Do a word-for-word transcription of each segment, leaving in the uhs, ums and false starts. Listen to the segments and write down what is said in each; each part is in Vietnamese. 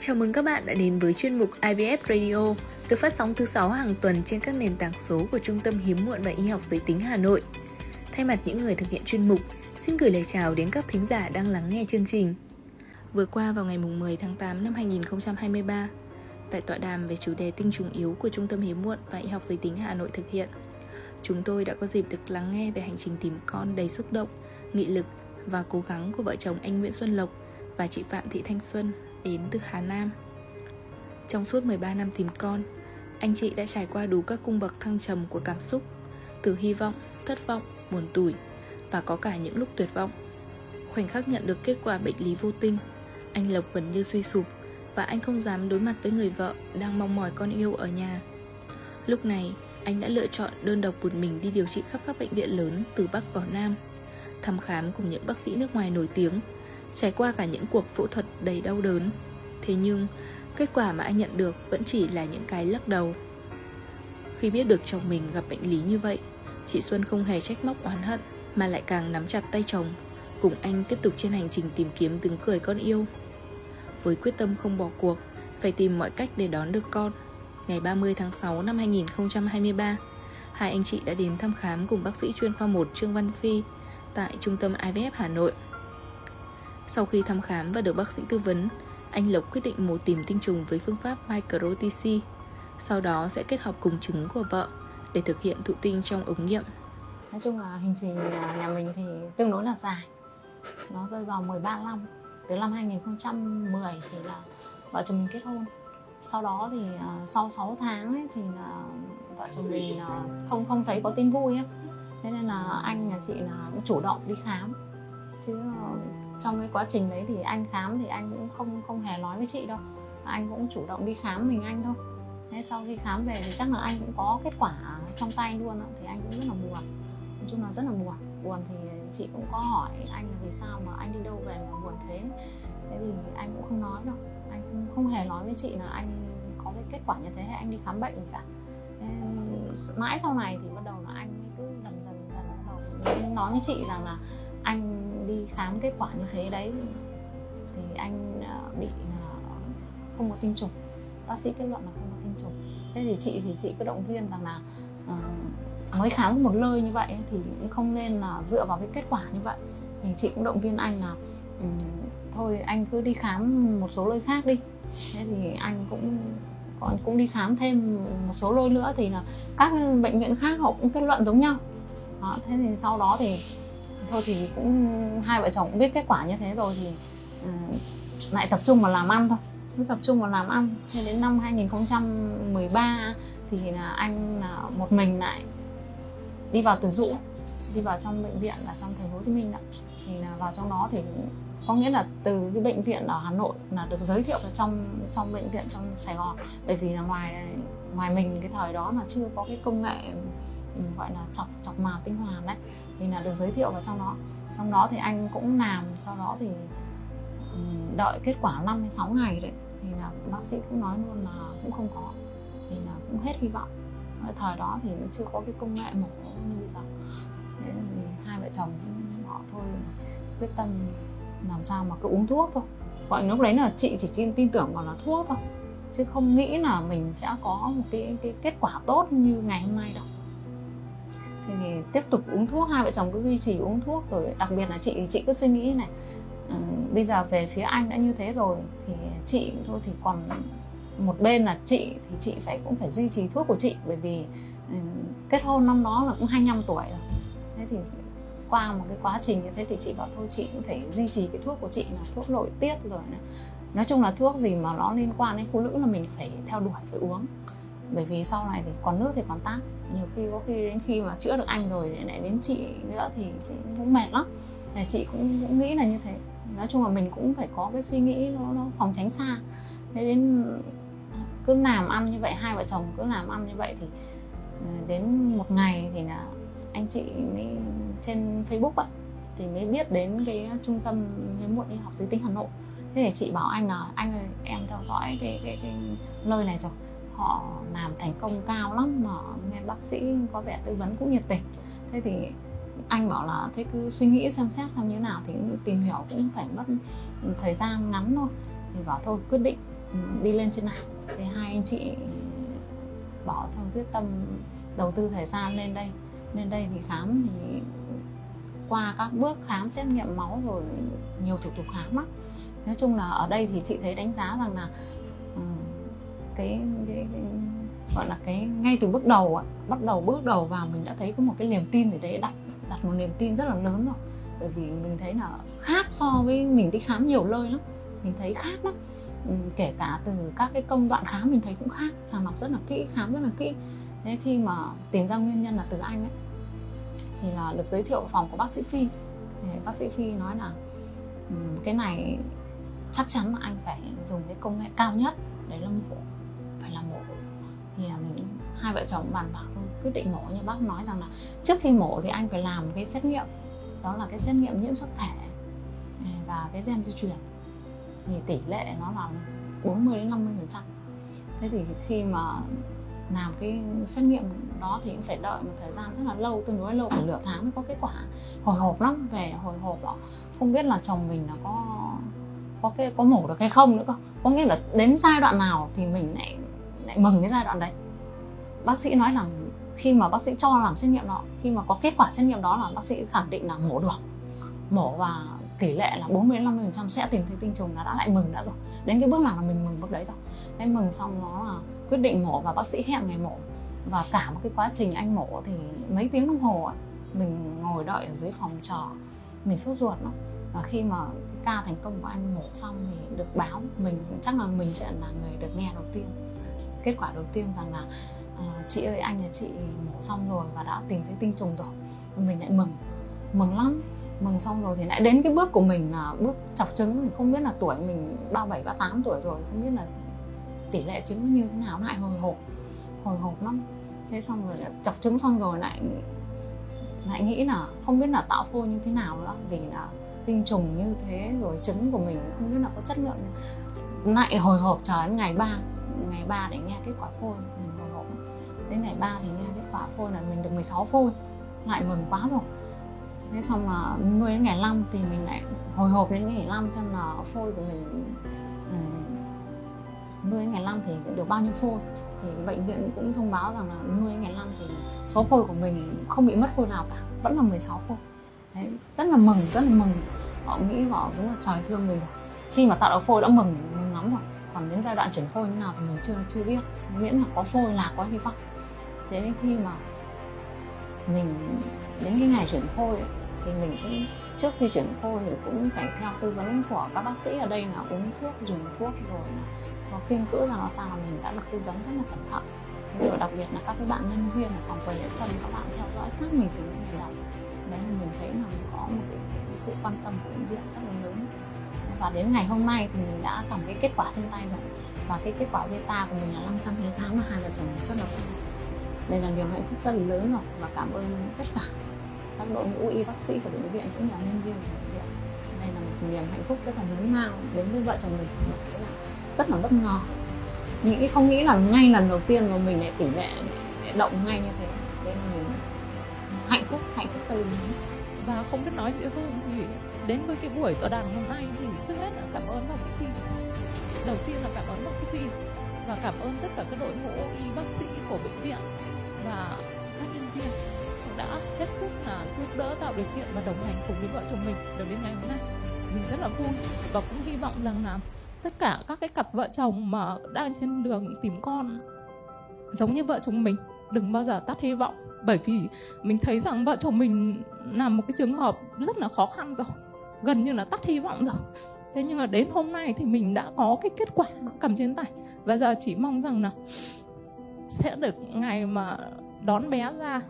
Chào mừng các bạn đã đến với chuyên mục i vê ép Radio, được phát sóng thứ sáu hàng tuần trên các nền tảng số của Trung tâm Hiếm Muộn và Y học Giới Tính Hà Nội. Thay mặt những người thực hiện chuyên mục, xin gửi lời chào đến các thính giả đang lắng nghe chương trình. Vừa qua vào ngày mười tháng tám năm hai nghìn không trăm hai mươi ba, tại tọa đàm về chủ đề tinh trùng yếu của Trung tâm Hiếm Muộn và Y học Giới Tính Hà Nội thực hiện, chúng tôi đã có dịp được lắng nghe về hành trình tìm con đầy xúc động, nghị lực và cố gắng của vợ chồng anh Nguyễn Xuân Lộc và chị Phạm Thị Thanh Xuân đến từ Hà Nam. Trong suốt mười ba năm tìm con, anh chị đã trải qua đủ các cung bậc thăng trầm của cảm xúc, từ hy vọng, thất vọng, buồn tủi và có cả những lúc tuyệt vọng. Khoảnh khắc nhận được kết quả bệnh lý vô tinh, anh Lộc gần như suy sụp và anh không dám đối mặt với người vợ đang mong mỏi con yêu ở nhà. Lúc này, anh đã lựa chọn đơn độc một mình đi điều trị khắp các bệnh viện lớn từ Bắc vào Nam, thăm khám cùng những bác sĩ nước ngoài nổi tiếng, trải qua cả những cuộc phẫu thuật đầy đau đớn. Thế nhưng, kết quả mà anh nhận được vẫn chỉ là những cái lắc đầu. Khi biết được chồng mình gặp bệnh lý như vậy, chị Xuân không hề trách móc oán hận mà lại càng nắm chặt tay chồng, cùng anh tiếp tục trên hành trình tìm kiếm tiếng cười con yêu. Với quyết tâm không bỏ cuộc, phải tìm mọi cách để đón được con, ngày ba mươi tháng sáu năm hai nghìn không trăm hai mươi ba, hai anh chị đã đến thăm khám cùng bác sĩ chuyên khoa một Trương Văn Phi tại Trung tâm i vê ép Hà Nội. Sau khi thăm khám và được bác sĩ tư vấn, anh Lộc quyết định mổ tìm tinh trùng với phương pháp micro tê e, sau đó sẽ kết hợp cùng trứng của vợ để thực hiện thụ tinh trong ống nghiệm. Nói chung là hành trình nhà mình thì tương đối là dài, nó rơi vào mười ba năm. Từ năm hai nghìn không trăm mười thì là vợ chồng mình kết hôn. Sau đó thì uh, sau sáu tháng ấy, thì là vợ chồng mình uh, không không thấy có tin vui ấy. Thế nên là anh nhà chị là cũng chủ động đi khám. Chứ uh, trong cái quá trình đấy thì anh khám thì anh cũng không không hề nói với chị đâu. Anh cũng chủ động đi khám mình anh thôi. Thế sau khi khám về thì chắc là anh cũng có kết quả trong tay luôn đó. Thì anh cũng rất là buồn. Nói chung là rất là buồn. Buồn thì chị cũng có hỏi anh là vì sao mà anh đi đâu về mà buồn thế. Thế thì anh cũng không nói đâu. Anh cũng không hề nói với chị là anh có cái kết quả như thế hay anh đi khám bệnh gì cả. Thế mãi sau này thì bắt đầu là anh mới cứ dần dần dần bắt đầu nói với chị rằng là anh đi khám kết quả như thế đấy thì anh bị không có tinh trùng. Bác sĩ kết luận là không có tinh trùng. Thế thì chị thì chị cứ động viên rằng là uh, mới khám một nơi như vậy thì cũng không nên là dựa vào cái kết quả như vậy. Thì chị cũng động viên anh là um, thôi anh cứ đi khám một số nơi khác đi. Thế thì anh cũng còn cũng đi khám thêm một số nơi nữa thì là các bệnh viện khác họ cũng kết luận giống nhau. Đó, thế thì sau đó thì thôi thì cũng hai vợ chồng cũng biết kết quả như thế rồi thì uh, lại tập trung vào làm ăn thôi. Cứ tập trung vào làm ăn. Thế đến năm hai nghìn không trăm mười ba thì là anh là một mình lại đi vào Từ Dũ, đi vào trong bệnh viện là trong thành phố Hồ Chí Minh đó. Thì là vào trong đó thì có nghĩa là từ cái bệnh viện ở Hà Nội là được giới thiệu vào trong trong bệnh viện trong Sài Gòn, bởi vì là ngoài ngoài mình cái thời đó là chưa có cái công nghệ gọi là chọc chọc màu tinh hoàn đấy, thì là được giới thiệu vào trong đó. Trong đó thì anh cũng làm, sau đó thì đợi kết quả năm đến sáu ngày đấy thì là bác sĩ cũng nói luôn là cũng không có, thì là cũng hết hy vọng. Ở thời đó thì cũng chưa có cái công nghệ mổ như bây giờ. Thế thì hai vợ chồng họ thôi quyết tâm làm sao mà cứ uống thuốc thôi. Gọi lúc đấy là chị chỉ tin tưởng vào là thuốc thôi, chứ không nghĩ là mình sẽ có một cái, cái kết quả tốt như ngày hôm nay đâu. Thì, thì tiếp tục uống thuốc, hai vợ chồng cứ duy trì uống thuốc. Rồi đặc biệt là chị chị cứ suy nghĩ này, ừ, bây giờ về phía anh đã như thế rồi thì chị thôi thì còn một bên là chị thì chị phải cũng phải duy trì thuốc của chị, bởi vì kết hôn năm đó là cũng hai mươi lăm tuổi rồi. Thế thì qua một cái quá trình như thế thì chị bảo thôi chị cũng phải duy trì cái thuốc của chị là thuốc nội tiết rồi. Nói chung là thuốc gì mà nó liên quan đến phụ nữ là mình phải theo đuổi, phải uống. Bởi vì sau này thì còn nước thì còn tát. Nhiều khi có khi đến khi mà chữa được anh rồi thì lại đến chị nữa thì cũng mệt lắm. Thì chị cũng, cũng nghĩ là như thế. Nói chung là mình cũng phải có cái suy nghĩ nó, nó phòng tránh xa. Thế đến cứ làm ăn như vậy, hai vợ chồng cứ làm ăn như vậy thì đến một ngày thì là anh chị mới trên Facebook ấy, thì mới biết đến cái Trung tâm Hiếm Muộn Y học Giới Tính Hà Nội. Thế thì chị bảo anh là anh ơi em theo dõi cái cái cái nơi này rồi, họ làm thành công cao lắm mà nghe bác sĩ có vẻ tư vấn cũng nhiệt tình. Thế thì anh bảo là thế cứ suy nghĩ xem xét xem như thế nào, thì tìm hiểu cũng phải mất thời gian ngắn thôi. Thì bảo thôi quyết định đi lên trên này, thì hai anh chị bỏ theo quyết tâm đầu tư thời gian lên đây. Lên đây thì khám thì qua các bước khám xét nghiệm máu rồi nhiều thủ tục khám lắm. Nói chung là ở đây thì chị thấy đánh giá rằng là cái, cái, cái gọi là cái ngay từ bước đầu bắt đầu bước đầu vào mình đã thấy có một cái niềm tin thì đấy đặt đặt một niềm tin rất là lớn rồi, bởi vì mình thấy là khác so với mình đi khám nhiều nơi lắm, mình thấy khác lắm. Kể cả từ các cái công đoạn khám mình thấy cũng khác, sàng lọc rất là kỹ, khám rất là kỹ. Thế khi mà tìm ra nguyên nhân là từ anh ấy, thì là được giới thiệu phòng của bác sĩ Phi. Thì bác sĩ Phi nói là cái này chắc chắn là anh phải dùng cái công nghệ cao nhất, đấy là mổ, phải là mổ. Thì là mình hai vợ chồng bàn bạc quyết định mổ, nhưng bác nói rằng là trước khi mổ thì anh phải làm cái xét nghiệm, đó là cái xét nghiệm nhiễm sắc thể và cái gen di truyền, thì tỷ lệ nó là bốn mươi đến năm mươi phần trăm. Thế thì khi mà làm cái xét nghiệm đó thì cũng phải đợi một thời gian rất là lâu, tương đối lâu, phải nửa tháng mới có kết quả. Hồi hộp lắm, về hồi hộp đó, không biết là chồng mình là có có cái có mổ được hay không nữa cơ. Có nghĩa là đến giai đoạn nào thì mình lại lại mừng cái giai đoạn đấy. Bác sĩ nói là khi mà bác sĩ cho làm xét nghiệm đó, khi mà có kết quả xét nghiệm đó là bác sĩ khẳng định là mổ được, mổ và tỷ lệ là bốn mươi đến năm mươi phần trăm sẽ tìm thấy tinh trùng, là đã lại mừng đã rồi. Đến cái bước nào là mình mừng bước đấy rồi. Nên mừng xong nó là quyết định mổ và bác sĩ hẹn ngày mổ. Và cả một cái quá trình anh mổ thì mấy tiếng đồng hồ ấy, mình ngồi đợi ở dưới phòng chờ, mình sốt ruột lắm. Và khi mà ca thành công của anh mổ xong thì được báo, mình chắc là mình sẽ là người được nghe đầu tiên, kết quả đầu tiên rằng là à, chị ơi, anh nhà chị mổ xong rồi và đã tìm thấy tinh trùng rồi. Mình lại mừng, mừng lắm. Mừng xong rồi thì lại đến cái bước của mình là bước chọc trứng, thì không biết là tuổi mình ba mươi bảy, ba mươi tám tuổi rồi, không biết là tỷ lệ trứng như thế nào, lại hồi hộp, hồi hộp lắm. Thế xong rồi chọc trứng xong rồi lại lại nghĩ là không biết là tạo phôi như thế nào nữa, vì là tinh trùng như thế rồi trứng của mình không biết là có chất lượng nữa. Lại hồi hộp chờ đến ngày ba, ngày ba để nghe kết quả phôi, mình hồi hộp. Đến ngày ba thì nghe kết quả phôi là mình được mười sáu phôi, lại mừng quá rồi. Thế xong là nuôi đến ngày năm thì mình lại hồi hộp đến ngày năm xem là phôi của mình uh, nuôi đến ngày năm thì được bao nhiêu phôi. Thì bệnh viện cũng thông báo rằng là nuôi đến ngày năm thì số phôi của mình không bị mất phôi nào cả, vẫn là mười sáu phôi. Đấy, rất là mừng, rất là mừng. Họ nghĩ họ đúng là trời thương mình rồi. Khi mà tạo được phôi đã mừng, mừng lắm rồi. Còn đến giai đoạn chuyển phôi như nào thì mình chưa chưa biết. Miễn là có phôi là có hy vọng. Thế nên khi mà mình đến cái ngày chuyển phôi ấy, thì mình cũng trước khi chuyển phôi thì cũng phải theo tư vấn của các bác sĩ ở đây là uống thuốc, dùng thuốc, rồi là có kiêng cữ là nó sao, là mình đã được tư vấn rất là cẩn thận. Thế rồi đặc biệt là các cái bạn nhân viên ở phòng quầy lễ tân, các bạn theo dõi sát mình từ những ngày đầu. Đấy là mình thấy là có một cái, cái sự quan tâm của bệnh viện rất là lớn. Và đến ngày hôm nay thì mình đã cầm cái kết quả trên tay rồi, và cái kết quả beta của mình là năm trăm hai mươi tám, là hai vợ chồng rất là vui. Đây là điều hạnh phúc rất là lớn rồi, và cảm ơn tất cả các đội ngũ y bác sĩ của bệnh viện cũng như là nhân viên của bệnh viện. Đây là một niềm hạnh phúc rất là lớn lao đến với vợ chồng mình, một cái là rất là bất ngờ. Nghĩ không nghĩ là ngay lần đầu tiên mà mình lại tỷ lệ động ngay như thế, nên mình hạnh phúc, hạnh phúc rất là lớn. Và không biết nói gì hơn thì đến với cái buổi tọa đàm hôm nay thì trước hết là cảm ơn bác sĩ Phi. Đầu tiên là cảm ơn bác sĩ Phi và cảm ơn tất cả các đội ngũ y bác sĩ của bệnh viện và các nhân viên đã hết sức là giúp đỡ, tạo điều kiện và đồng hành cùng với vợ chồng mình được đến ngày hôm nay. Mình rất là vui và cũng hy vọng rằng là tất cả các cái cặp vợ chồng mà đang trên đường tìm con giống như vợ chồng mình đừng bao giờ tắt hy vọng, bởi vì mình thấy rằng vợ chồng mình là một cái trường hợp rất là khó khăn rồi, gần như là tắt hy vọng rồi. Thế nhưng mà đến hôm nay thì mình đã có cái kết quả cầm trên tay, và giờ chỉ mong rằng là sẽ được ngày mà đón bé ra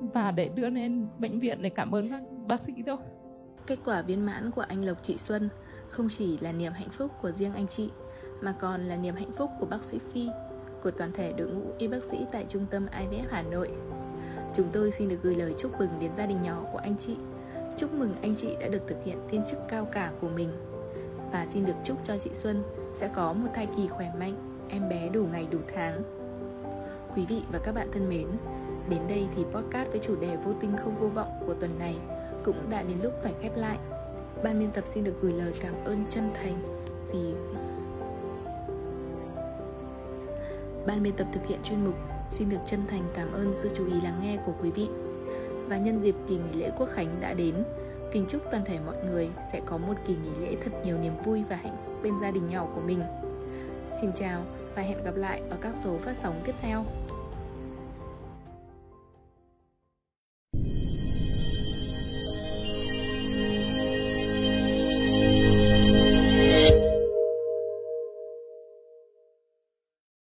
và để đưa lên bệnh viện để cảm ơn các bác sĩ thôi. Kết quả viên mãn của anh Lộc, chị Xuân không chỉ là niềm hạnh phúc của riêng anh chị mà còn là niềm hạnh phúc của bác sĩ Phi, của toàn thể đội ngũ y bác sĩ tại Trung tâm i vê ép Hà Nội. Chúng tôi xin được gửi lời chúc mừng đến gia đình nhỏ của anh chị. Chúc mừng anh chị đã được thực hiện thiên chức cao cả của mình. Và xin được chúc cho chị Xuân sẽ có một thai kỳ khỏe mạnh, em bé đủ ngày đủ tháng. Quý vị và các bạn thân mến, đến đây thì podcast với chủ đề vô tinh không vô vọng của tuần này cũng đã đến lúc phải khép lại. Ban biên tập xin được gửi lời cảm ơn chân thành vì Ban biên tập thực hiện chuyên mục xin được chân thành cảm ơn sự chú ý lắng nghe của quý vị. Và nhân dịp kỳ nghỉ lễ Quốc khánh đã đến, kính chúc toàn thể mọi người sẽ có một kỳ nghỉ lễ thật nhiều niềm vui và hạnh phúc bên gia đình nhỏ của mình. Xin chào và hẹn gặp lại ở các số phát sóng tiếp theo.